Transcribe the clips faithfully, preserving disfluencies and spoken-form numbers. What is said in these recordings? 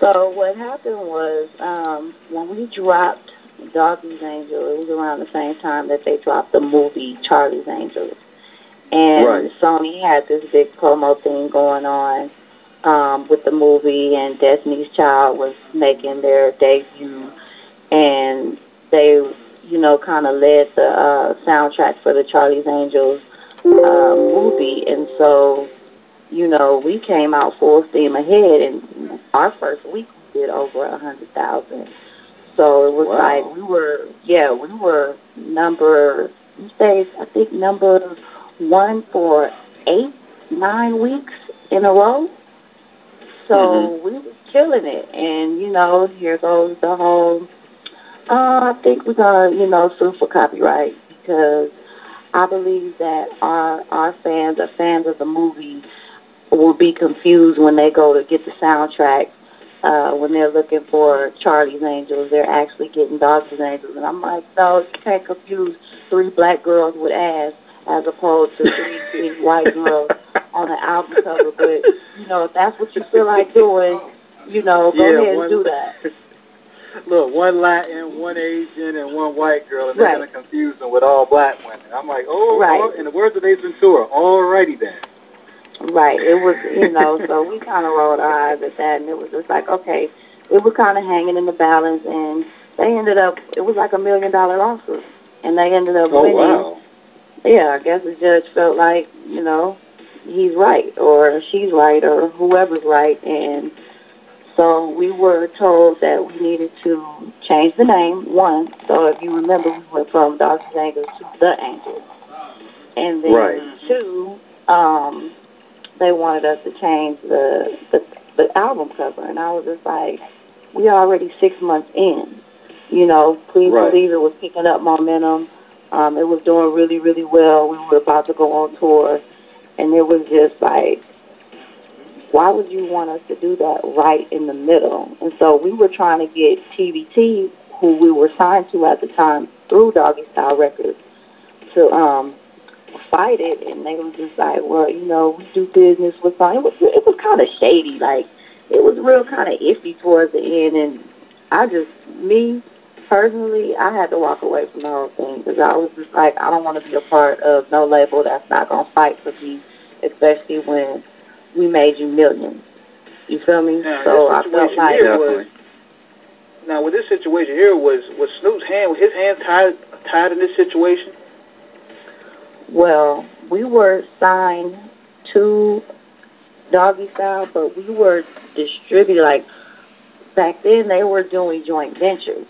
So what happened was um, when we dropped Doggy Angels, it was around the same time that they dropped the movie Charlie's Angels. And right. Sony had this big promo thing going on um, with the movie, and Destiny's Child was making their debut, and they, you know, kind of led the uh, soundtrack for the Charlie's Angels uh, movie. And so, you know, we came out full steam ahead, and our first week we did over a hundred thousand. So it was wow. like we were, yeah, we were number, these days, I think number one for eight, nine weeks in a row. So mm-hmm. we were killing it. And, you know, here goes the whole, uh, I think we're going to, you know, sue for copyright, because I believe that our, our fans are fans of the movie will be confused when they go to get the soundtrack. Uh, when they're looking for Charlie's Angels, they're actually getting Doggy's Angels. And I'm like, no, you can't confuse three black girls with ass as opposed to three big white girls on an album cover. But, you know, if that's what you feel like doing, you know, go yeah, ahead and do that. Look, one Latin, one Asian, and one white girl, and they're right. going to confuse them with all black women. I'm like, oh, right. oh, in the words of Ace Ventura, alrighty then. Right, it was, you know, so we kind of rolled our eyes at that, and it was just like, okay, it was kind of hanging in the balance, and they ended up, it was like a million dollar lawsuit, and they ended up oh, winning. Wow. Yeah, I guess the judge felt like, you know, he's right, or she's right, or whoever's right, and so we were told that we needed to change the name, one, so if you remember, we went from Doggy Angels to The Angels, and then right. two, um... they wanted us to change the, the the album cover, and I was just like, we already six months in, you know. Please right. believe it was picking up momentum. Um, it was doing really, really well. We were about to go on tour, and it was just like, why would you want us to do that right in the middle? And so we were trying to get T V T, who we were signed to at the time through Doggy Style Records, to um. fight it, and they was just like, well, you know, we do business with Sony. It was, it was kind of shady, like, it was real kind of iffy towards the end, and I just, me, personally, I had to walk away from the whole thing, because I was just like, I don't want to be a part of no label that's not going to fight for me, especially when we made you millions. You feel me? Now, so I felt like... Was, now, with this situation here, was, was Snoop's hand, was his hand tied, tied in this situation? Well, we were signed to Doggy Style, but we were distributed. Like, back then, they were doing joint ventures.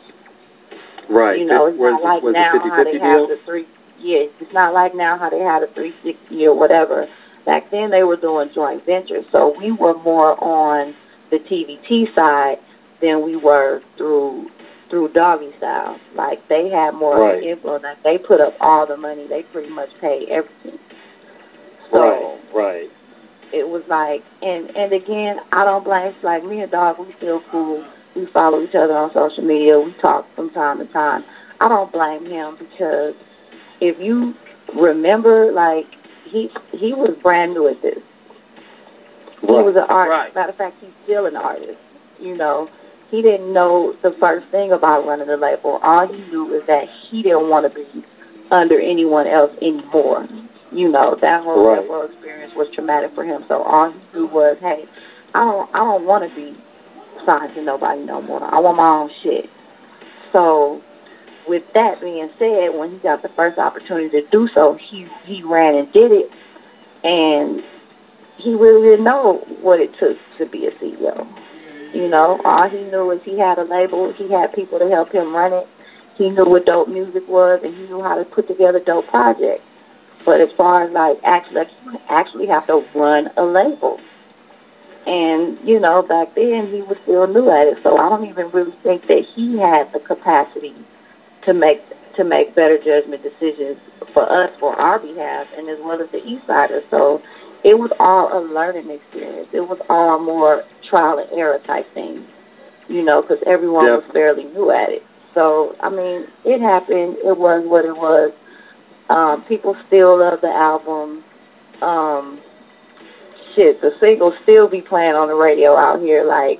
Right. You know, it's not like now how they have the three, yeah, it's not like now how they had a three sixty or whatever. Back then, they were doing joint ventures. So we were more on the T V T side than we were through... through Doggy Style. Like, they had more right. of an influence. Like, they put up all the money. They pretty much paid everything. So, right, right. It was like, and, and again, I don't blame, like, me and Dog, we still cool. We follow each other on social media. We talk from time to time. I don't blame him, because if you remember, like, he he was brand new at this. Right. He was an artist. Right. Matter of fact, he's still an artist, you know. He didn't know the first thing about running a label. All he knew is that he didn't want to be under anyone else anymore. You know, that whole right. label experience was traumatic for him. So all he knew was, hey, I don't, I don't want to be signed to nobody no more. I want my own shit. So with that being said, when he got the first opportunity to do so, he, he ran and did it. And he really didn't know what it took to be a C E O. You know, all he knew was he had a label, he had people to help him run it, he knew what dope music was, and he knew how to put together dope projects. But as far as, like, actually, like, you actually have to run a label. And, you know, back then, he was still new at it, so I don't even really think that he had the capacity to make to make better judgment decisions for us, for our behalf, and as well as the Eastsiders. So it was all a learning experience. It was all more trial and error type thing, you know, because everyone yep. was fairly new at it. So, I mean, it happened. It was what it was. Um, people still love the album. Um, shit, the singles still be playing on the radio out here. Like,